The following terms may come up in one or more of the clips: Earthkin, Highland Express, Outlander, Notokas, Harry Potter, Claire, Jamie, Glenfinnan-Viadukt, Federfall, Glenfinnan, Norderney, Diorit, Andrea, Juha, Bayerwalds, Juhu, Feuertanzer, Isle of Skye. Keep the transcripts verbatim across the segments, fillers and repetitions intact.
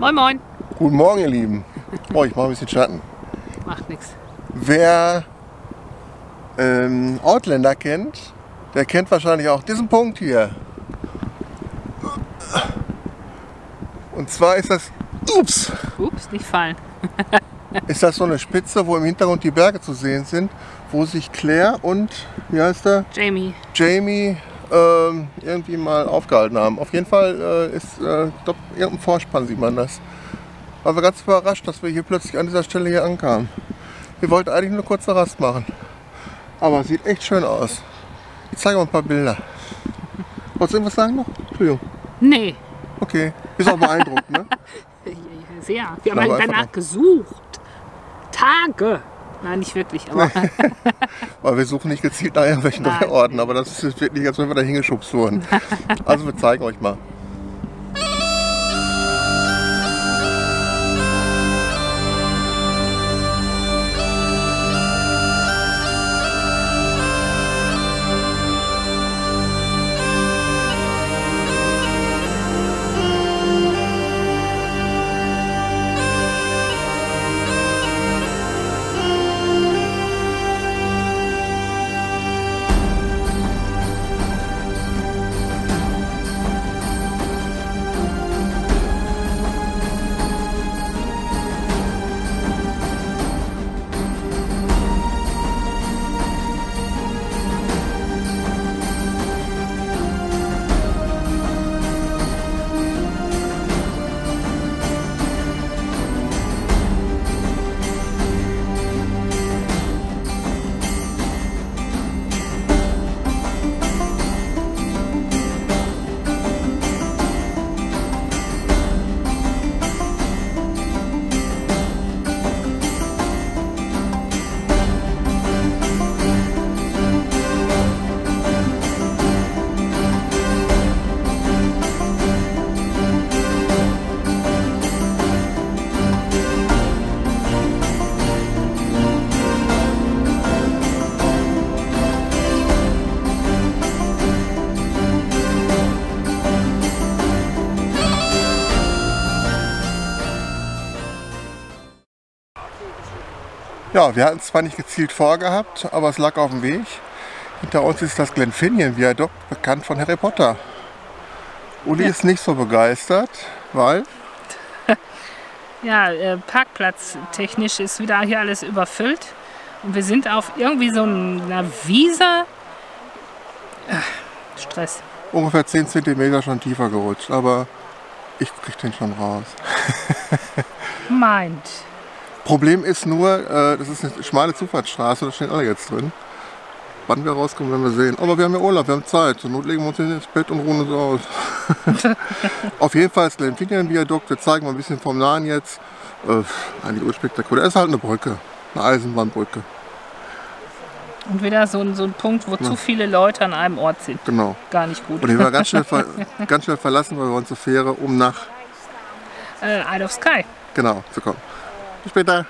Moin Moin. Guten Morgen, ihr Lieben. Oh, ich mache ein bisschen Schatten. Macht nichts. Wer ähm, Outlander kennt, der kennt wahrscheinlich auch diesen Punkt hier. Und zwar ist das... Ups! Ups, nicht fallen. Ist das so eine Spitze, wo im Hintergrund die Berge zu sehen sind, wo sich Claire und, wie heißt der? Jamie. Jamie ähm, irgendwie mal aufgehalten haben. Auf jeden Fall äh, ist, äh, ich glaube, irgendein Vorspann sieht man das. War wir ganz überrascht, dass wir hier plötzlich an dieser Stelle hier ankamen. Wir wollten eigentlich nur kurz eine Rast machen. Aber sieht echt schön aus. Ich zeige mal ein paar Bilder. Wolltest du irgendwas sagen noch? Entschuldigung. Nee. Okay. Bist auch beeindruckt, ne? Sehr. Wir haben halt danach gesucht. Tage. Nein, nicht wirklich, aber... Weil wir suchen nicht gezielt nach irgendwelchen drei Orten, aber das ist wirklich, als wenn wir da hingeschubst wurden. Also wir zeigen euch mal. Ja, wir hatten es zwar nicht gezielt vorgehabt, aber es lag auf dem Weg. Hinter uns ist das Glenfinnan-Viadukt, bekannt von Harry Potter. Uli ja. Ist nicht so begeistert, weil... Ja, äh, parkplatztechnisch ist wieder hier alles überfüllt. Und wir sind auf irgendwie so einer Wiese... Ach, Stress. Ungefähr zehn Zentimeter schon tiefer gerutscht, aber ich krieg den schon raus. Meint. Problem ist nur, das ist eine schmale Zufahrtsstraße, da stehen alle jetzt drin. Wann wir rauskommen, werden wir sehen. Aber wir haben ja Urlaub, wir haben Zeit. Zur Not legen wir uns ins Bett und ruhen uns aus. Auf jeden Fall ist Glenfinnan-Viadukt. Wir zeigen mal ein bisschen vom Nahen jetzt. Äh, eigentlich urspektakulär. Es ist halt eine Brücke, eine Eisenbahnbrücke. Und wieder so ein, so ein Punkt, wo ja. zu viele Leute an einem Ort sind. Genau. Gar nicht gut. Und den wir ganz schnell, ver ganz schnell verlassen, weil wir uns zur Fähre um nach... Äh, Isle of Skye. Genau, zu kommen. Bis später.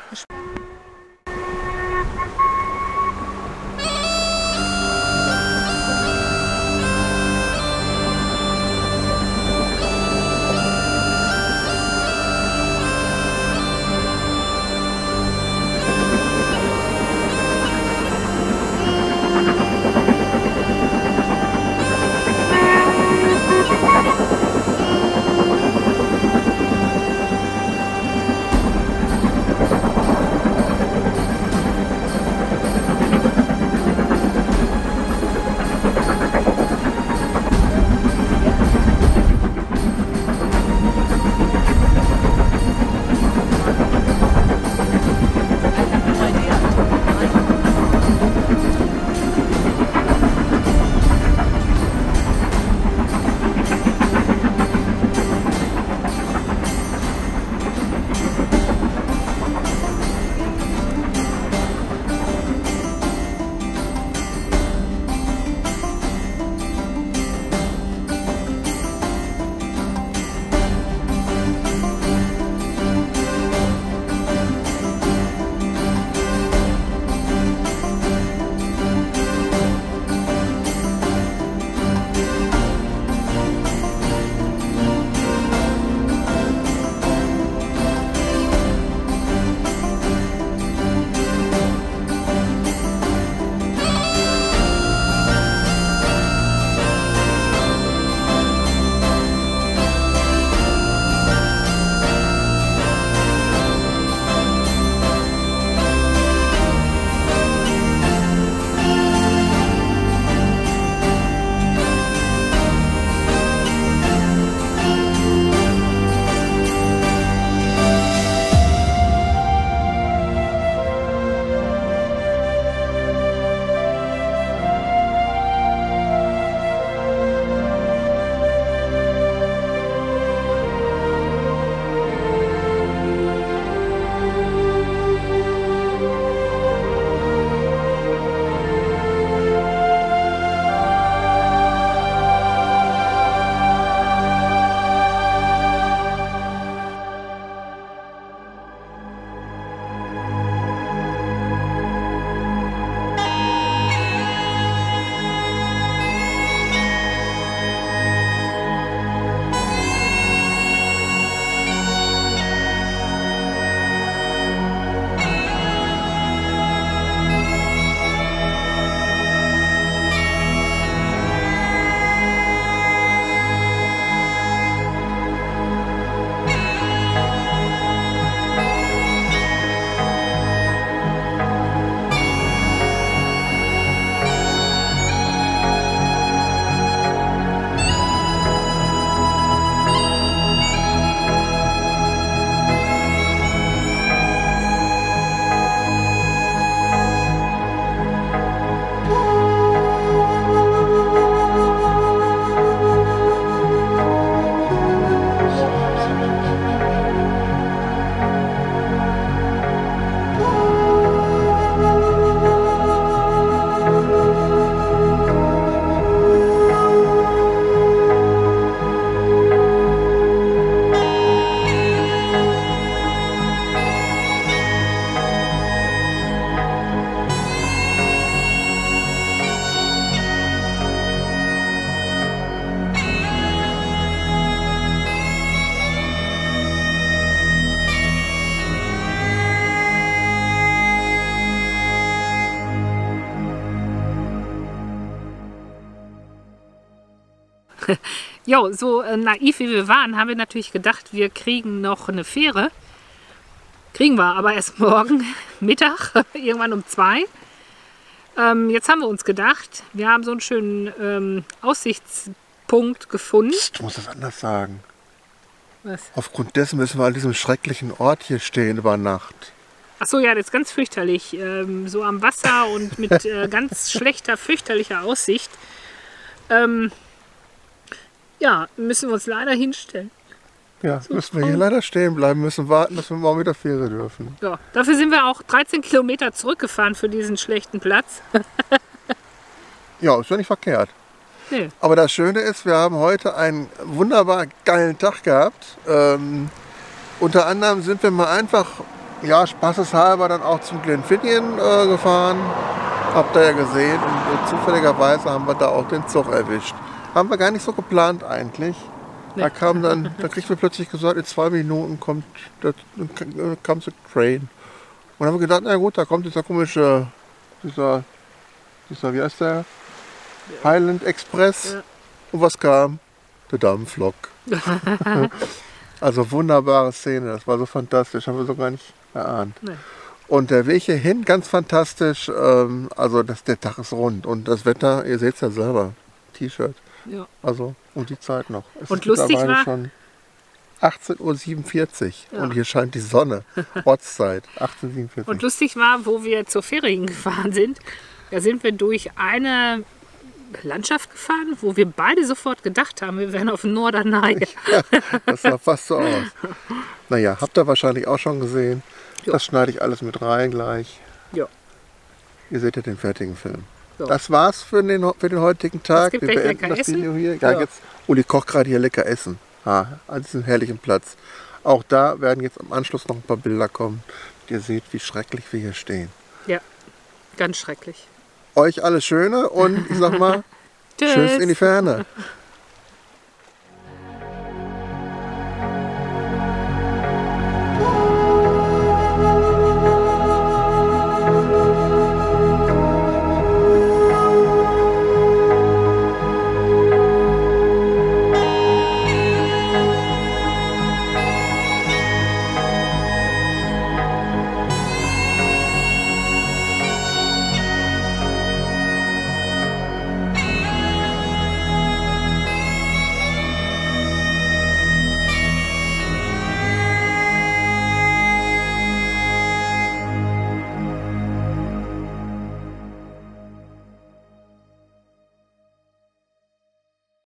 Jo, so äh, naiv wie wir waren, haben wir natürlich gedacht, wir kriegen noch eine Fähre. Kriegen wir aber erst morgen Mittag, irgendwann um zwei. Ähm, jetzt haben wir uns gedacht, wir haben so einen schönen ähm, Aussichtspunkt gefunden. Psst, du musst das anders sagen. Was? Aufgrund dessen müssen wir an diesem schrecklichen Ort hier stehen über Nacht. Achso, ja, das ist ganz fürchterlich. Ähm, so am Wasser und mit äh, ganz schlechter, fürchterlicher Aussicht. Ähm, ja, müssen wir uns leider hinstellen. Ja, so, müssen wir hier leider stehen bleiben, müssen warten, dass wir morgen wieder Fähre dürfen. Ja, dafür sind wir auch dreizehn Kilometer zurückgefahren für diesen schlechten Platz. Ja, ist ja nicht verkehrt. Nee. Aber das Schöne ist, wir haben heute einen wunderbar geilen Tag gehabt. Ähm, unter anderem sind wir mal einfach, ja, spaßeshalber dann auch zum Glenfinnan äh, gefahren. Habt ihr ja gesehen. Und äh, zufälligerweise haben wir da auch den Zug erwischt. Haben wir gar nicht so geplant eigentlich. Nee. Da kam dann, da kriegten wir plötzlich gesagt, in zwei Minuten kommt der kam der Train. Und dann haben wir gedacht, na gut, da kommt dieser komische, dieser, dieser wie heißt der? Highland Express. Ja. Und was kam? Der Dampflok. Also wunderbare Szene, das war so fantastisch, haben wir so gar nicht erahnt. Nee. Und der Weg hierhin, ganz fantastisch, ähm, also das, der Tag ist rund und das Wetter, ihr seht es ja selber, T-Shirt, ja. Also um die Zeit noch. Es und ist lustig war schon achtzehn Uhr siebenundvierzig, ja. Und hier scheint die Sonne, Ortszeit, achtzehn Uhr siebenundvierzig. Und lustig war, wo wir zur Fähre gefahren sind, da sind wir durch eine Landschaft gefahren, wo wir beide sofort gedacht haben, wir wären auf Norderney. Ja, das sah fast so aus. Naja, habt ihr wahrscheinlich auch schon gesehen. Jo. Das schneide ich alles mit rein gleich. Jo. Ihr seht ja den fertigen Film. Jo. Das war's für den, für den heutigen Tag. Wir beenden das Video hier. Ja, ja. Jetzt, Uli kocht gerade hier lecker Essen. Ha, an diesem herrlichen Platz. Auch da werden jetzt am Anschluss noch ein paar Bilder kommen. Ihr seht, wie schrecklich wir hier stehen. Ja, ganz schrecklich. Euch alles Schöne und ich sag mal, tschüss in die Ferne.